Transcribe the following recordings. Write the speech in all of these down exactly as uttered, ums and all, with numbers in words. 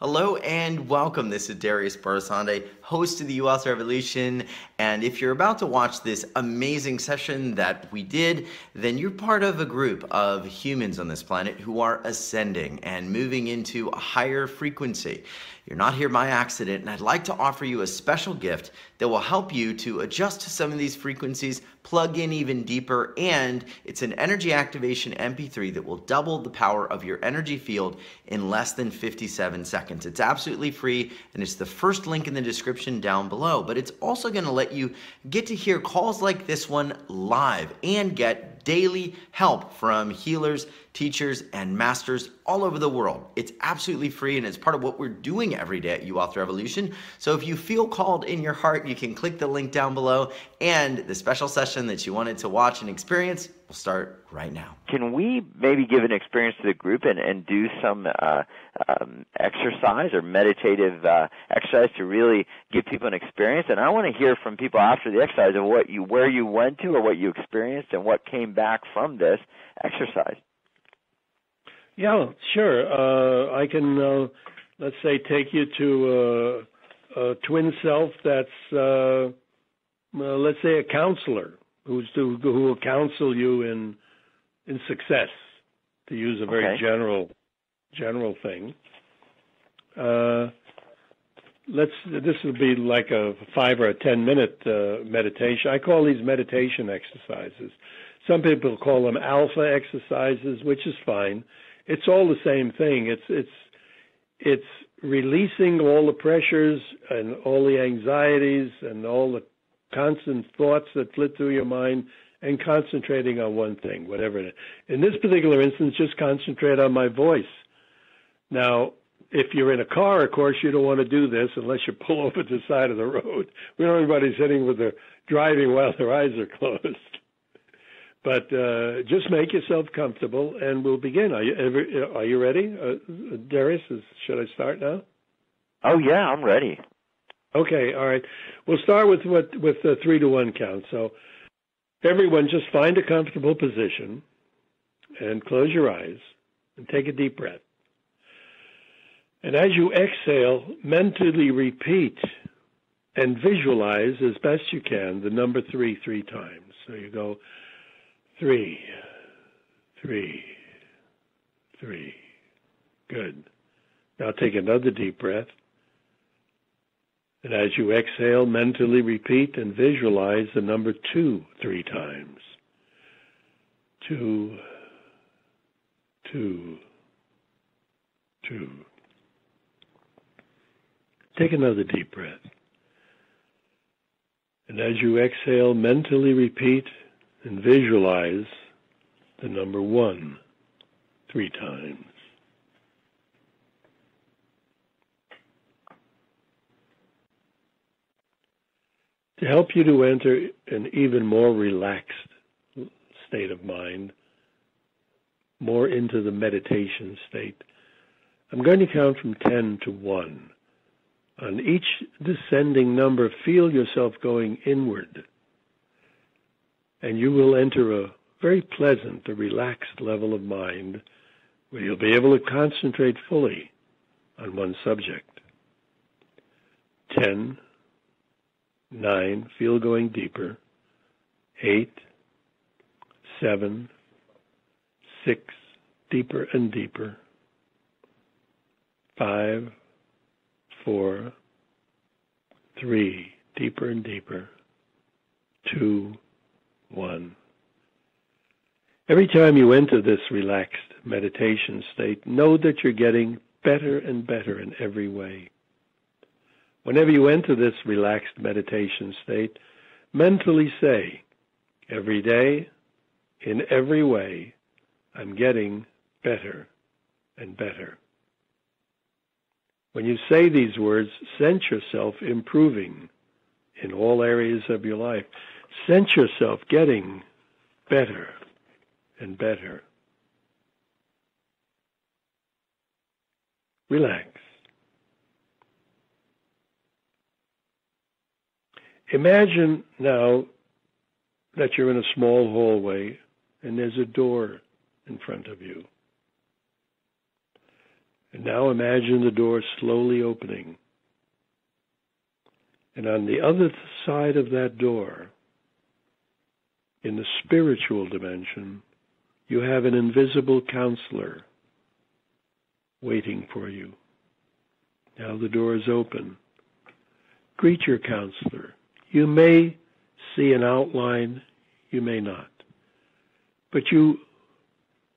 Hello and welcome. This is Darius Barazandeh, host of the You Wealth Revolution. And if you're about to watch this amazing session that we did, then you're part of a group of humans on this planet who are ascending and moving into a higher frequency. You're not here by accident, and I'd like to offer you a special gift that will help you to adjust to some of these frequencies, plug in even deeper, and it's an energy activation M P three that will double the power of your energy field in less than fifty-seven seconds. It's absolutely free, and it's the first link in the description down below, but it's also going to let you get to hear calls like this one live and get daily help from healers, teachers, and masters all over the world. It's absolutely free, and it's part of what we're doing every day at You Wealth Revolution. So if you feel called in your heart, you can click the link down below, and the special session that you wanted to watch and experience will start right now. Can we maybe give an experience to the group and, and do some uh, um, exercise or meditative uh, exercise to really give people an experience? And I want to hear from people after the exercise of what you, where you went to or what you experienced and what came back from this exercise. Yeah, sure. Uh, I can, uh, let's say, take you to uh, a twin self that's, uh, uh, let's say, a counselor who's to, who will counsel you in in success, to use a very okay. general general thing. Uh, let's. This would be like a five or a ten minute uh, meditation. I call these meditation exercises. Some people call them alpha exercises, which is fine. It's all the same thing. It's it's it's releasing all the pressures and all the anxieties and all the constant thoughts that flit through your mind and concentrating on one thing, whatever it is. In this particular instance, just concentrate on my voice. Now, if you're in a car, of course, you don't want to do this unless you pull over to the side of the road. We know everybody's hitting with their driving while their eyes are closed. But uh, just make yourself comfortable, and we'll begin. Are you, ever, are you ready, uh, Darius? Is, should I start now? Oh, yeah, I'm ready. Okay, all right. We'll start with what with the three to one count. So everyone, just find a comfortable position and close your eyes and take a deep breath. And as you exhale, mentally repeat and visualize as best you can the number three three times. So you go three, three, three. Good. Now take another deep breath. And as you exhale, mentally repeat and visualize the number two three times. Two, two, two. Take another deep breath. And as you exhale, mentally repeat and visualize the number one three times. To help you to enter an even more relaxed state of mind, more into the meditation state, I'm going to count from ten to one. On each descending number, feel yourself going inward, and you will enter a very pleasant, a relaxed level of mind where you'll be able to concentrate fully on one subject. ten. Nine, feel going deeper, eight, seven, six, deeper and deeper, five, four, three, deeper and deeper, two, one. Every time you enter this relaxed meditation state, know that you're getting better and better in every way. Whenever you enter this relaxed meditation state, mentally say, every day, in every way, I'm getting better and better. When you say these words, sense yourself improving in all areas of your life. Sense yourself getting better and better. Relax. Imagine now that you're in a small hallway and there's a door in front of you. And now imagine the door slowly opening. And on the other side of that door, in the spiritual dimension, you have an invisible counselor waiting for you. Now the door is open. Greet your counselor. You may see an outline, you may not. But you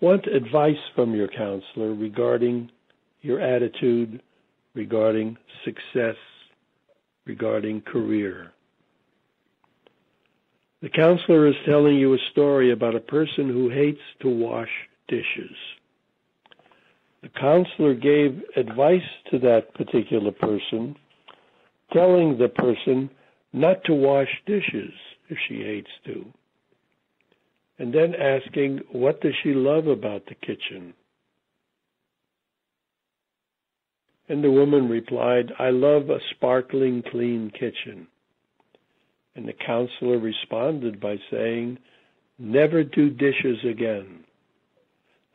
want advice from your counselor regarding your attitude, regarding success, regarding career. The counselor is telling you a story about a person who hates to wash dishes. The counselor gave advice to that particular person, telling the person not to wash dishes if she hates to, and then asking, what does she love about the kitchen? And the woman replied, I love a sparkling clean kitchen. And the counselor responded by saying, never do dishes again.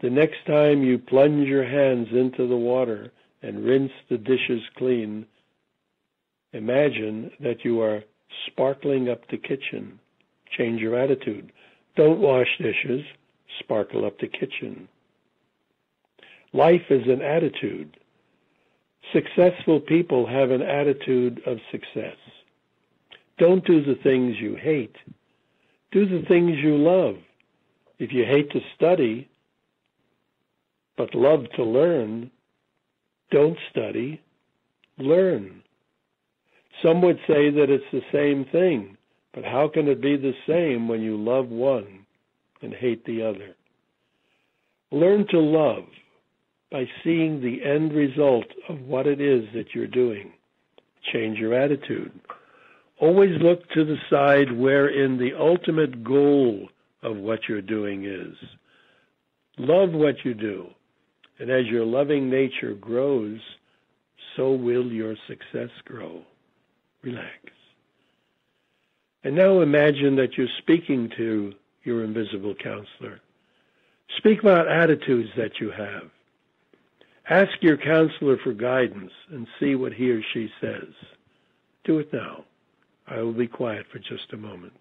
The next time you plunge your hands into the water and rinse the dishes clean, imagine that you are sparkling up the kitchen. Change your attitude. Don't wash dishes, sparkle up the kitchen. Life is an attitude. Successful people have an attitude of success. Don't do the things you hate. Do the things you love. If you hate to study, but love to learn, don't study, learn. Some would say that it's the same thing, but how can it be the same when you love one and hate the other? Learn to love by seeing the end result of what it is that you're doing. Change your attitude. Always look to the side wherein the ultimate goal of what you're doing is. Love what you do, and as your loving nature grows, so will your success grow. Relax. And now imagine that you're speaking to your invisible counselor. Speak about attitudes that you have. Ask your counselor for guidance and see what he or she says. Do it now. I will be quiet for just a moment.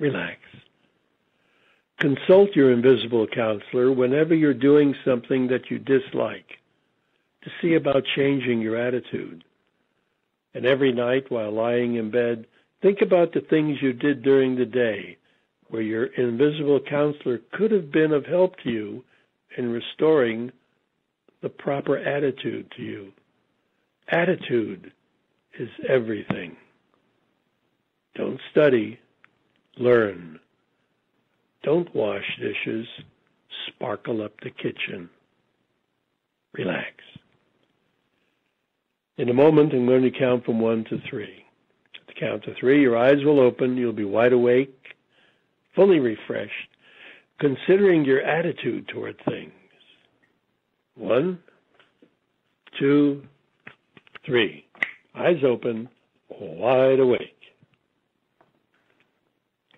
Relax. Consult your invisible counselor whenever you're doing something that you dislike to see about changing your attitude. And every night while lying in bed, think about the things you did during the day where your invisible counselor could have been of help to you in restoring the proper attitude to you. Attitude is everything. Don't study, learn. Don't wash dishes, sparkle up the kitchen. Relax. In a moment, I'm going to count from one to three. Count to three, your eyes will open, you'll be wide awake, fully refreshed, considering your attitude toward things. One, two, three. Eyes open, wide awake.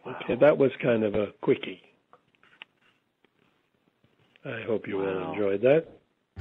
Wow. Okay, that was kind of a quickie. I hope you wow. all enjoyed that.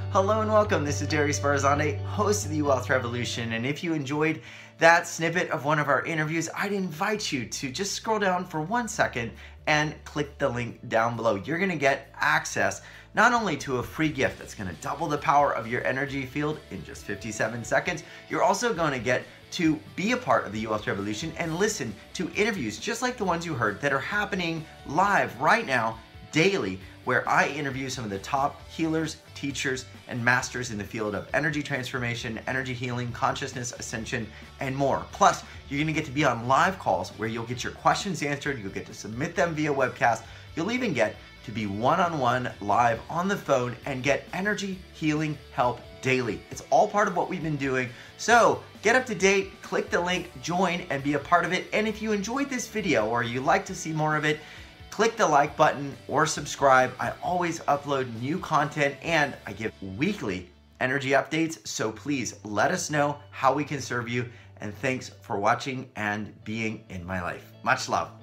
Hello and welcome, this is Darius Barazandeh, host of the You Wealth Revolution, and if you enjoyed that snippet of one of our interviews, I'd invite you to just scroll down for one second and click the link down below. You're going to get access not only to a free gift that's going to double the power of your energy field in just fifty-seven seconds, you're also going to get to be a part of the You Wealth Revolution and listen to interviews just like the ones you heard that are happening live right now, daily, where I interview some of the top healers, teachers, and masters in the field of energy transformation, energy healing, consciousness, ascension, and more. Plus, you're gonna get to be on live calls where you'll get your questions answered, you'll get to submit them via webcast, you'll even get to be one-on-one live on the phone and get energy healing help daily. It's all part of what we've been doing. So get up to date, click the link, join, and be a part of it. And if you enjoyed this video or you'd like to see more of it, click the like button or subscribe. I always upload new content and I give weekly energy updates. So please let us know how we can serve you. And thanks for watching and being in my life. Much love.